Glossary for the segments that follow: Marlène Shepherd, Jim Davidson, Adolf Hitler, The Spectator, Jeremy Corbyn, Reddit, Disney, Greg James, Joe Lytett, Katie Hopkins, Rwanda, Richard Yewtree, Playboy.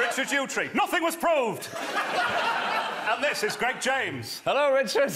I'm Richard Yewtree. Nothing was proved. And this is Greg James. Hello, Richard.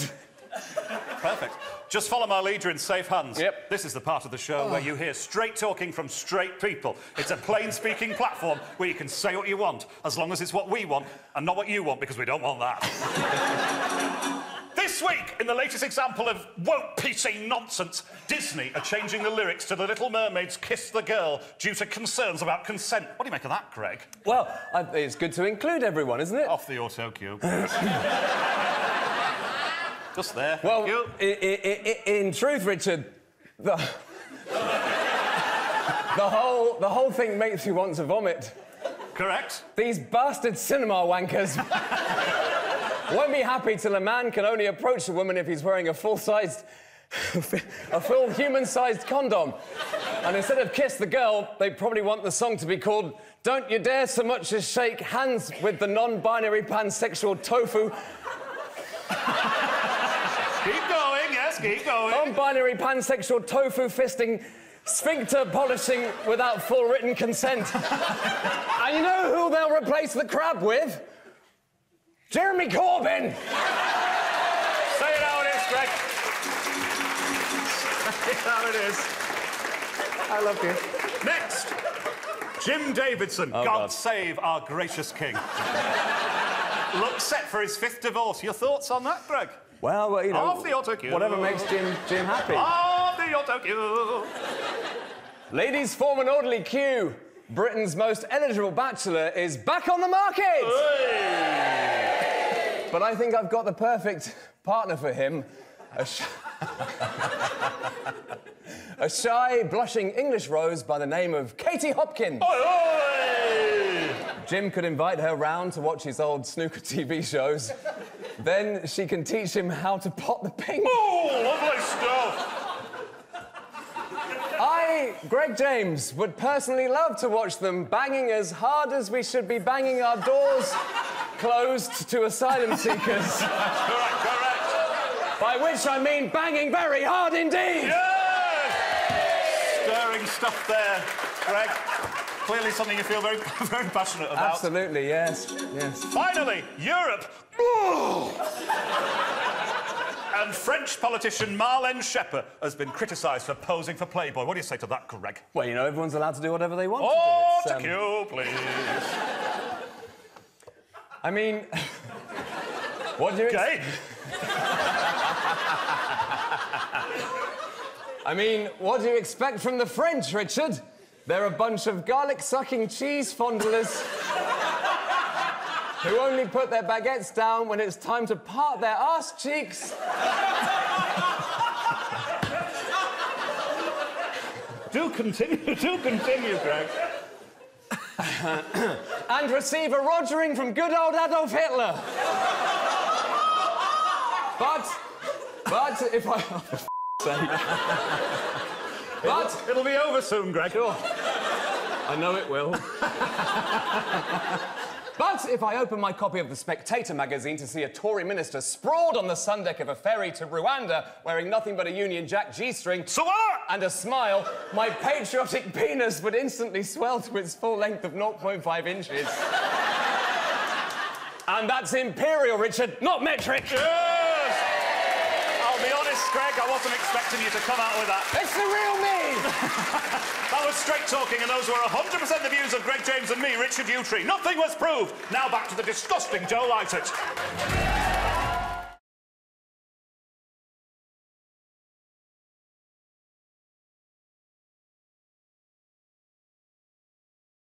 Perfect. Just follow my leader in safe hands. Yep. This is the part of the show where you hear straight talking from straight people. It's a plain-speaking platform where you can say what you want, as long as it's what we want and not what you want, because we don't want that. This week, in the latest example of woke PC nonsense, Disney are changing the lyrics to The Little Mermaid's Kiss the Girl due to concerns about consent. What do you make of that, Greg? Well, it's good to include everyone, isn't it? Off the auto cue. Just there. Well, in truth, Richard, the whole thing makes you want to vomit. Correct. These bastard cinema wankers won't be happy till a man can only approach a woman if he's wearing a full-sized, a full human-sized condom. And instead of Kiss the Girl, they probably want the song to be called Don't You Dare So Much As Shake Hands With the Non-Binary Pansexual Tofu. Keep going, yes, keep going. Non-binary pansexual tofu fisting, sphincter polishing without full written consent. And you know who they'll replace the crab with? Jeremy Corbyn! Say it how it is, Greg. Say it how it is. I love you. Next, Jim Davidson, God save our gracious king. Looks set for his 5th divorce. Your thoughts on that, Greg? Well, you know, off the autocue. Whatever makes Jim happy. Off the autocue. Ladies form an orderly queue. Britain's most eligible bachelor is back on the market. Hey. But I think I've got the perfect partner for him. A shy, blushing English rose by the name of Katie Hopkins. Hey. Jim could invite her round to watch his old snooker TV shows. Then she can teach him how to pot the pink. Oh, lovely stuff! I, Greg James, would personally love to watch them banging as hard as we should be banging our doors closed to asylum seekers. Correct, correct. By which I mean banging very hard indeed! Yes! Stirring stuff there, Greg. Clearly something you feel very, very passionate about. Absolutely, yes, yes. Finally, Europe. And French politician Marlène Shepherd has been criticised for posing for Playboy. What do you say to that, Greg? Well, you know, everyone's allowed to do whatever they want to do. Oh, to cue, please. I mean... What do you... Okay. I mean, what do you expect from the French, Richard? They're a bunch of garlic-sucking cheese fondlers who only put their baguettes down when it's time to part their arse cheeks. Do continue, Greg. And receive a rogering from good old Adolf Hitler. But if I... For f***'s sake. But it'll be over soon, Greg. Sure. I know it will. But if I open my copy of The Spectator magazine to see a Tory minister sprawled on the sundeck of a ferry to Rwanda wearing nothing but a Union Jack G-string and a smile, my patriotic penis would instantly swell to its full length of 0.5 inches. And that's imperial, Richard, not metric. Yeah. To be honest, Greg, I wasn't expecting you to come out with that. It's the real me! That was straight talking, and those were 100% the views of Greg James and me, Richard Yewtree. Nothing was proved. Now back to the disgusting Joe Lytett.